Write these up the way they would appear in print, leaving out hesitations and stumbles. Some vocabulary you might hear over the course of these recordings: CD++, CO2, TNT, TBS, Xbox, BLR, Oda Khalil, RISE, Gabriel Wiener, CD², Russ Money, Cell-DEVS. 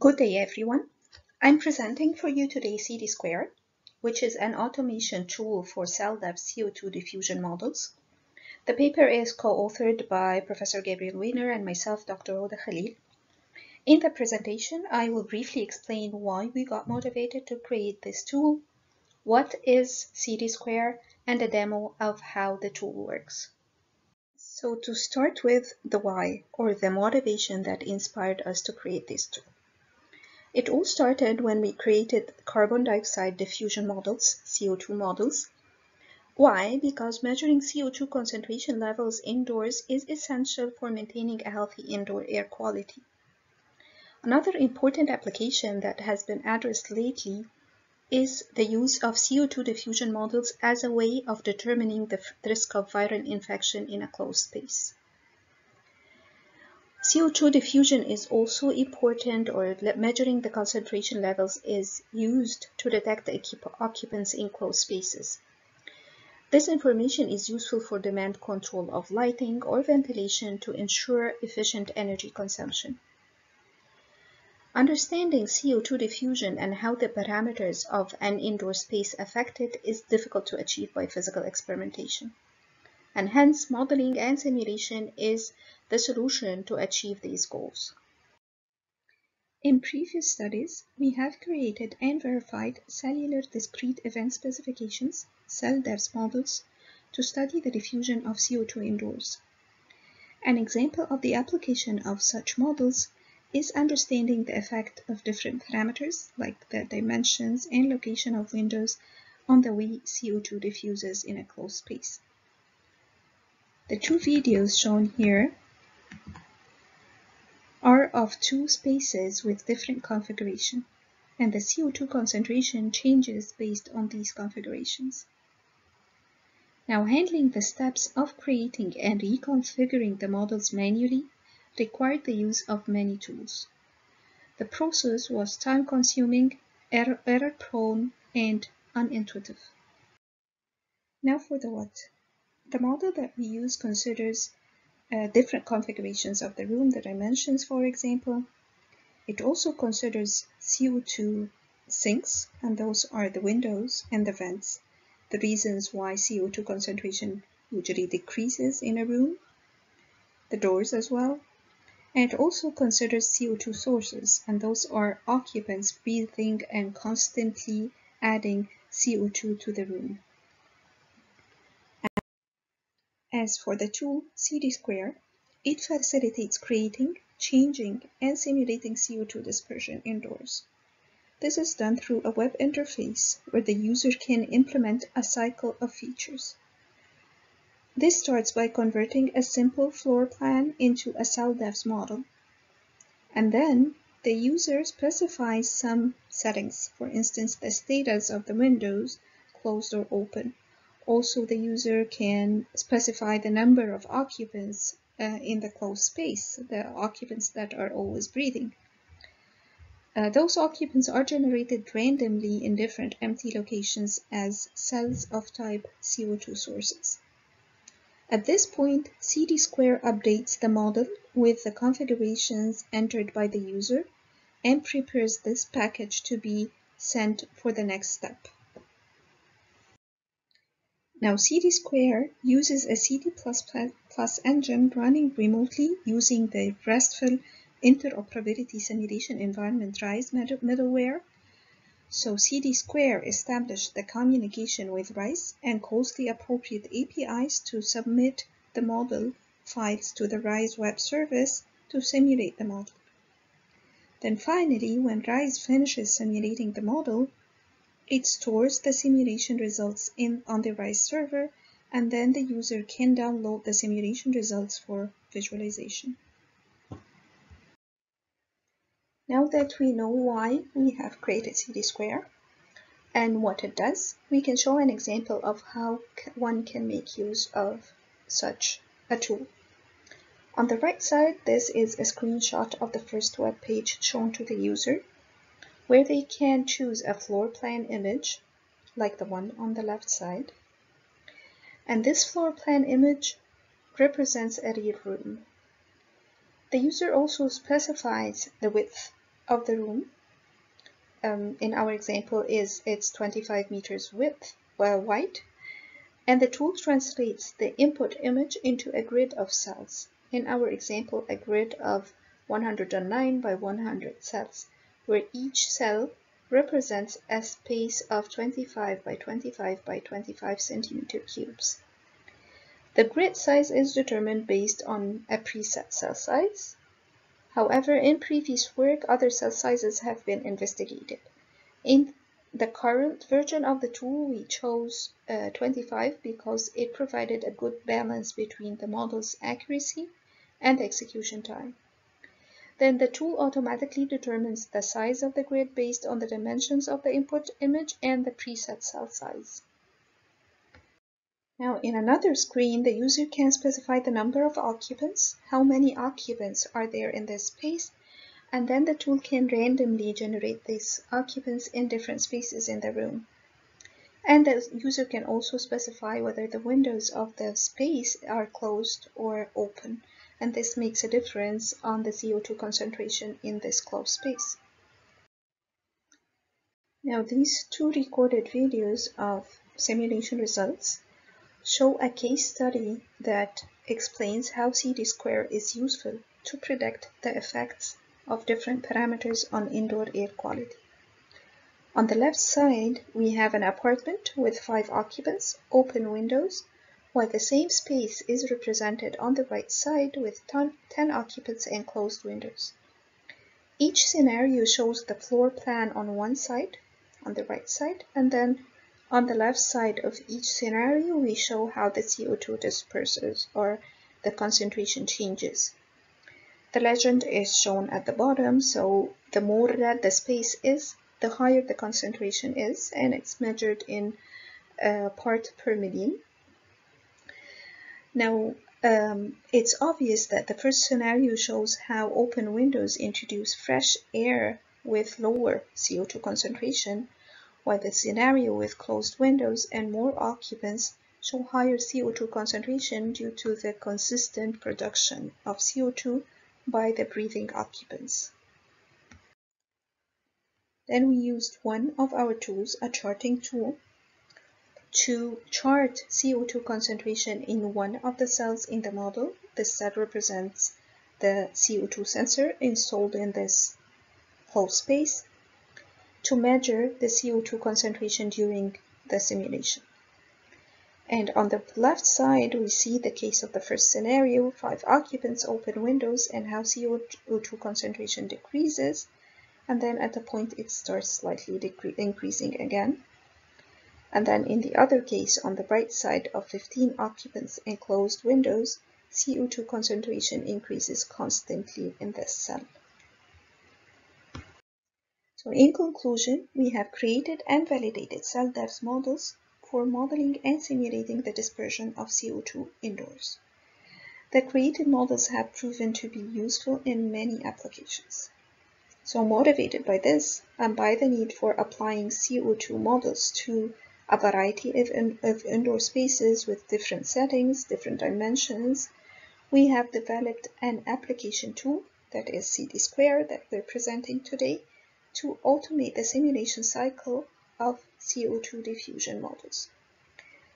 Good day everyone. I'm presenting for you today CD², which is an automation tool for Cell-DEVS CO2 diffusion models. The paper is co-authored by Professor Gabriel Wiener and myself, Dr. Oda Khalil. In the presentation, I will briefly explain why we got motivated to create this tool, what is CD², and a demo of how the tool works. So to start with the why, or the motivation that inspired us to create this tool. It all started when we created carbon dioxide diffusion models, CO2 models. Why? Because measuring CO2 concentration levels indoors is essential for maintaining a healthy indoor air quality. Another important application that has been addressed lately is the use of CO2 diffusion models as a way of determining the risk of viral infection in a closed space. CO2 diffusion is also important, or measuring the concentration levels is used to detect the occupants in closed spaces. This information is useful for demand control of lighting or ventilation to ensure efficient energy consumption. Understanding CO2 diffusion and how the parameters of an indoor space affect it is difficult to achieve by physical experimentation, and hence modeling and simulation is the solution to achieve these goals. In previous studies, we have created and verified cellular discrete event specifications, Cell-DEVS models, to study the diffusion of CO2 indoors. An example of the application of such models is understanding the effect of different parameters, like the dimensions and location of windows, on the way CO2 diffuses in a closed space. The two videos shown here are of two spaces with different configuration, and the CO2 concentration changes based on these configurations. Now, handling the steps of creating and reconfiguring the models manually required the use of many tools. The process was time-consuming, error-prone, and unintuitive. Now for the what. The model that we use considers different configurations of the room, the dimensions, for example. It also considers CO2 sinks, and those are the windows and the vents, the reasons why CO2 concentration usually decreases in a room, the doors as well. And it also considers CO2 sources, and those are occupants breathing and constantly adding CO2 to the room. As for the tool CD², it facilitates creating, changing, and simulating CO2 dispersion indoors. This is done through a web interface where the user can implement a cycle of features. This starts by converting a simple floor plan into a Cell-DEVS model. And then the user specifies some settings, for instance, the status of the windows, closed or open. Also, the user can specify the number of occupants in the closed space, the occupants that are always breathing. Those occupants are generated randomly in different empty locations as cells of type CO2 sources. At this point, CD² updates the model with the configurations entered by the user and prepares this package to be sent for the next step. Now, CD² uses a CD++ engine running remotely using the RESTful interoperability simulation environment RISE middleware. So CD² established the communication with RISE and calls the appropriate APIs to submit the model files to the RISE web service to simulate the model. Then finally, when RISE finishes simulating the model, it stores the simulation results on the RISE server, and then the user can download the simulation results for visualization. Now that we know why we have created CD² and what it does, we can show an example of how one can make use of such a tool. On the right side, this is a screenshot of the first web page shown to the user, where they can choose a floor plan image, like the one on the left side. And this floor plan image represents a real room. The user also specifies the width of the room, in our example, is its 25 meters width, well, wide, and the tool translates the input image into a grid of cells. In our example, a grid of 109 by 100 cells, where each cell represents a space of 25 by 25 by 25 centimeter cubes. The grid size is determined based on a preset cell size. However, in previous work, other cell sizes have been investigated. In the current version of the tool, we chose 25 because it provided a good balance between the model's accuracy and execution time. Then the tool automatically determines the size of the grid based on the dimensions of the input image and the preset cell size. Now, in another screen, the user can specify the number of occupants, how many occupants are there in this space, and then the tool can randomly generate these occupants in different spaces in the room. And the user can also specify whether the windows of the space are closed or open. And this makes a difference on the CO2 concentration in this closed space. Now, these two recorded videos of simulation results show a case study that explains how CD² is useful to predict the effects of different parameters on indoor air quality. On the left side, we have an apartment with 5 occupants, open windows, while the same space is represented on the right side with 10 occupants and closed windows. Each scenario shows the floor plan on one side, on the right side, and then on the left side of each scenario we show how the CO2 disperses or the concentration changes. The legend is shown at the bottom, so the more red the space is, the higher the concentration is, and it's measured in part per million. Now, it's obvious that the first scenario shows how open windows introduce fresh air with lower CO2 concentration, while the scenario with closed windows and more occupants show higher CO2 concentration due to the consistent production of CO2 by the breathing occupants. Then we used one of our tools, a charting tool, to chart CO2 concentration in one of the cells in the model. This cell represents the CO2 sensor installed in this whole space to measure the CO2 concentration during the simulation. And on the left side, we see the case of the first scenario, 5 occupants, open windows, and how CO2 concentration decreases. And then at a point, it starts slightly increasing again. And then in the other case, on the right side of 15 occupants and closed windows, CO2 concentration increases constantly in this cell. So in conclusion, we have created and validated Cell-DEVS models for modeling and simulating the dispersion of CO2 indoors. The created models have proven to be useful in many applications. So motivated by this and by the need for applying CO2 models to a variety of indoor spaces with different settings, different dimensions, we have developed an application tool, that is CD² that we're presenting today, to automate the simulation cycle of CO2 diffusion models.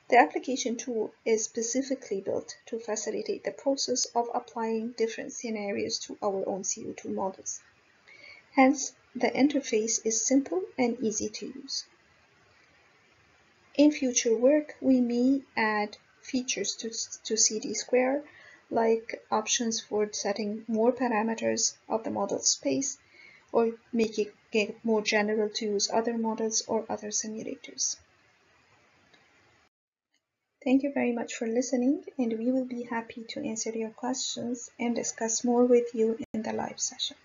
The application tool is specifically built to facilitate the process of applying different scenarios to our own CO2 models. Hence, the interface is simple and easy to use. In future work, we may add features to CD², like options for setting more parameters of the model space, or making it more general to use other models or other simulators. Thank you very much for listening, and we will be happy to answer your questions and discuss more with you in the live session.